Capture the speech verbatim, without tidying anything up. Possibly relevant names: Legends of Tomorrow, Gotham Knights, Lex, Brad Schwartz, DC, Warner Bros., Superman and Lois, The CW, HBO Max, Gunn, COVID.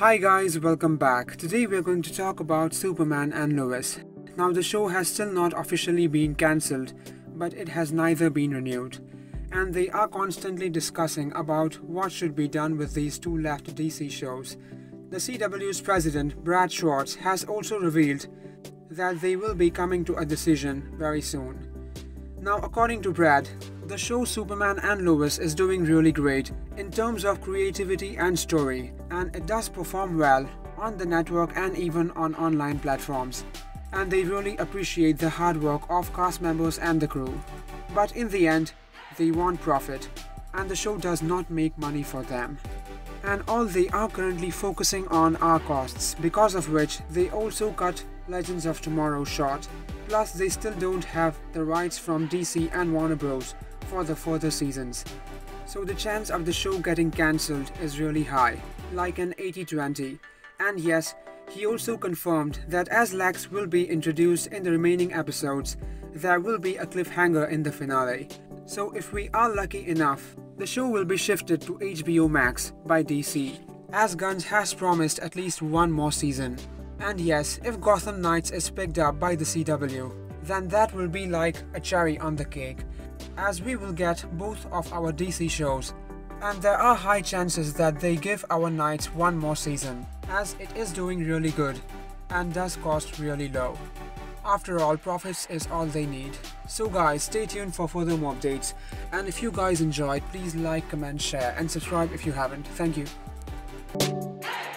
Hi guys, welcome back. Today we are going to talk about Superman and Lois. Now the show has still not officially been cancelled, but it has neither been renewed. And they are constantly discussing about what should be done with these two left D C shows. The C W's president, Brad Schwartz, has also revealed that they will be coming to a decision very soon. Now, according to Brad, the show Superman and Lois is doing really great in terms of creativity and story, and it does perform well on the network and even on online platforms, and they really appreciate the hard work of cast members and the crew. But in the end, they want profit, and the show does not make money for them. And all they are currently focusing on are costs, because of which they also cut Legends of Tomorrow short. Plus, they still don't have the rights from D C and Warner Bros. For the further seasons. So the chance of the show getting cancelled is really high, like an eighty twenty. And yes, he also confirmed that as Lex will be introduced in the remaining episodes, there will be a cliffhanger in the finale. So if we are lucky enough, the show will be shifted to H B O Max by D C, as Gunn has promised at least one more season. And yes, if Gotham Knights is picked up by the C W, then that will be like a cherry on the cake, as we will get both of our D C shows, and there are high chances that they give our Knights one more season, as it is doing really good and does cost really low. After all, profits is all they need. So guys, stay tuned for further more updates, and if you guys enjoyed, please like, comment, share and subscribe if you haven't. Thank you.